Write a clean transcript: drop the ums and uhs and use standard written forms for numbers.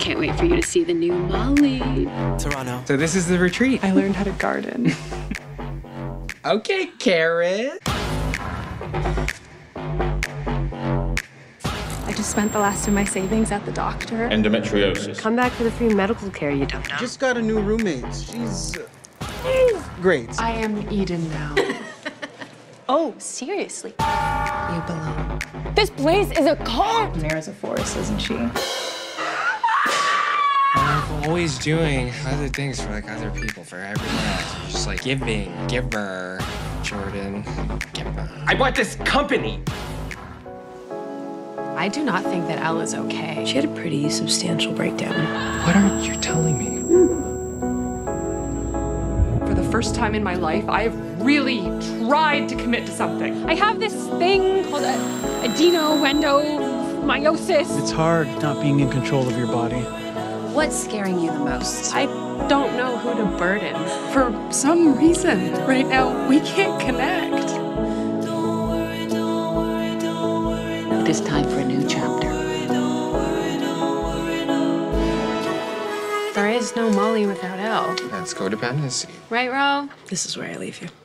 Can't wait for you to see the new Molly. Toronto. So this is the retreat. I learned how to garden. Okay, carrot. I just spent the last of my savings at the doctor. Endometriosis. Come back for the free medical care, you dumb dumb. Just got a new roommate. She's great. I am Eden now. Oh, seriously. You belong. This place is a cult. Mira's a forest, isn't she? I'm always doing other things for other people, for everyone else. I'm just giving, giver, Jordan, giver. I bought this company. I do not think that Elle is okay. She had a pretty substantial breakdown. What are you telling me? For the first time in my life, I have really tried to commit to something. I have this thing called adenomyosis. It's hard not being in control of your body. What's scaring you the most? I don't know who to burden. For some reason, right now, we can't connect. It is time for a new chapter. There is no Molly without Elle. That's codependency. Right, Ro? This is where I leave you.